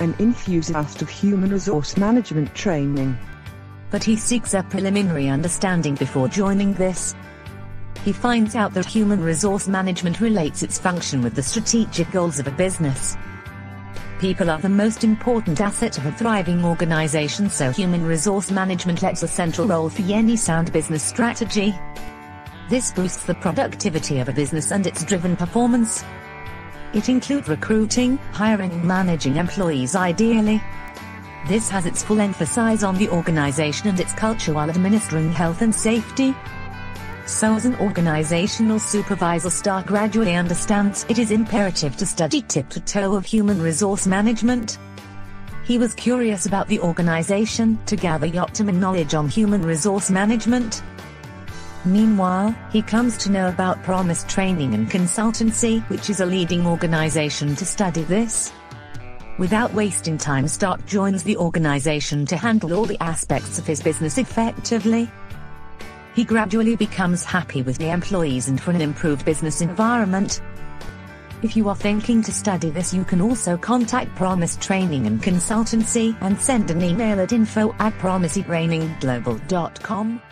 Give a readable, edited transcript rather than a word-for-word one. an enthusiast of human resource management training, but he seeks a preliminary understanding before joining this. He finds out that human resource management relates its function with the strategic goals of a business. People are the most important asset of a thriving organization, so human resource management plays a central role for any sound business strategy. This boosts the productivity of a business and its driven performance. It includes recruiting, hiring and managing employees ideally. This has its full emphasis on the organization and its culture while administering health and safety. So as an organizational supervisor star gradually understands it is imperative to study tip-to-toe of human resource management. He was curious about the organization to gather optimum knowledge on human resource management. Meanwhile, he comes to know about Promise Training and Consultancy, which is a leading organization to study this. Without wasting time, Stark joins the organization to handle all the aspects of his business effectively. He gradually becomes happy with the employees and for an improved business environment. If you are thinking to study this, you can also contact Promise Training and Consultancy and send an email at info@promisetrainingglobal.com.